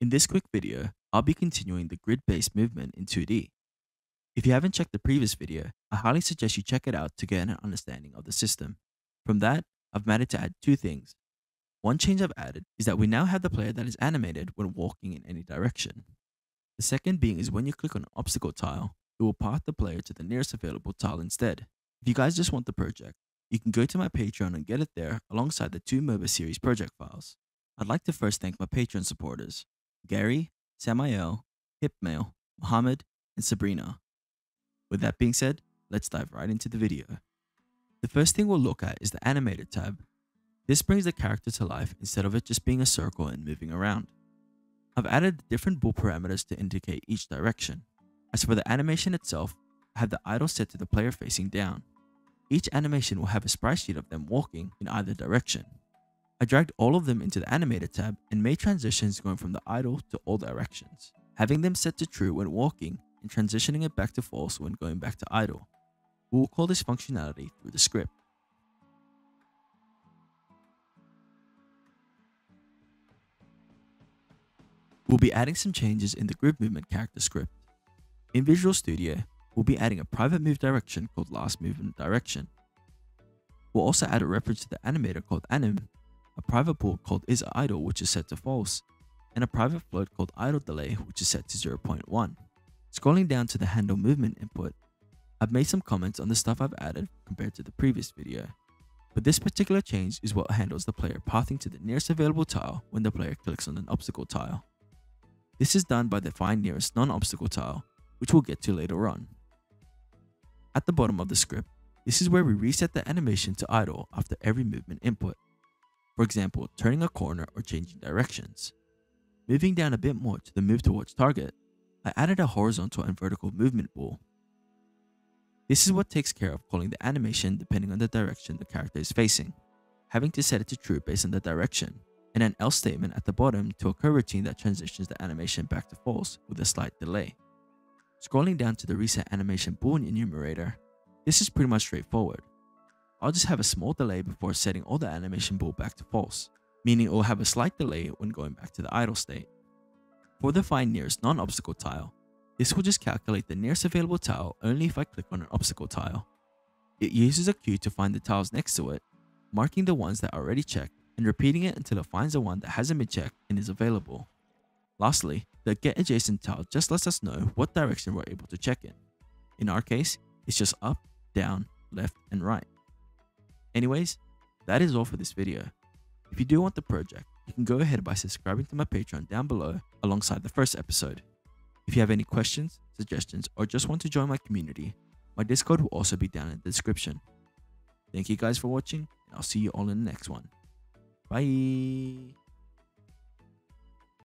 In this quick video, I'll be continuing the grid-based movement in 2D. If you haven't checked the previous video, I highly suggest you check it out to get an understanding of the system. From that, I've managed to add two things. One change I've added is that we now have the player that is animated when walking in any direction. The second being is when you click on an obstacle tile, it will path the player to the nearest available tile instead. If you guys just want the project, you can go to my Patreon and get it there alongside the two MOBA series project files. I'd like to first thank my Patreon supporters, Gary, Samael, Hipmail, Mohammed, and Sabrina. With that being said, let's dive right into the video. The first thing we'll look at is the Animator tab. This brings the character to life instead of it just being a circle and moving around. I've added different ball parameters to indicate each direction. As for the animation itself, I have the idle set to the player facing down. Each animation will have a sprite sheet of them walking in either direction. I dragged all of them into the Animator tab and made transitions going from the idle to all directions, having them set to true when walking and transitioning it back to false when going back to idle. We will call this functionality through the script. We'll be adding some changes in the grid movement character script. In Visual Studio, we'll be adding a private move direction called last movement direction. We'll also add a reference to the animator called anim, a private bool called isIdle which is set to false, and a private float called idle delay which is set to 0.1. Scrolling down to the handle movement input, I've made some comments on the stuff I've added compared to the previous video, but this particular change is what handles the player pathing to the nearest available tile when the player clicks on an obstacle tile. This is done by the find nearest non-obstacle tile, which we'll get to later on. At the bottom of the script, this is where we reset the animation to idle after every movement input. For example, turning a corner or changing directions. Moving down a bit more to the move towards target, I added a horizontal and vertical movement bool. This is what takes care of calling the animation depending on the direction the character is facing, having to set it to true based on the direction, and an else statement at the bottom to a coroutine that transitions the animation back to false with a slight delay. Scrolling down to the reset animation boolean enumerator, this is pretty much straightforward. I'll just have a small delay before setting all the animation bool back to false, meaning it will have a slight delay when going back to the idle state. For the find nearest non-obstacle tile, this will just calculate the nearest available tile only if I click on an obstacle tile. It uses a cue to find the tiles next to it, marking the ones that are already checked and repeating it until it finds the one that hasn't been checked and is available. Lastly, the get adjacent tile just lets us know what direction we're able to check in. In our case, it's just up, down, left, and right. Anyways, that is all for this video. If you do want the project, you can go ahead by subscribing to my Patreon down below alongside the first episode. If you have any questions, suggestions, or just want to join my community, my Discord will also be down in the description. Thank you guys for watching, and I'll see you all in the next one. Bye!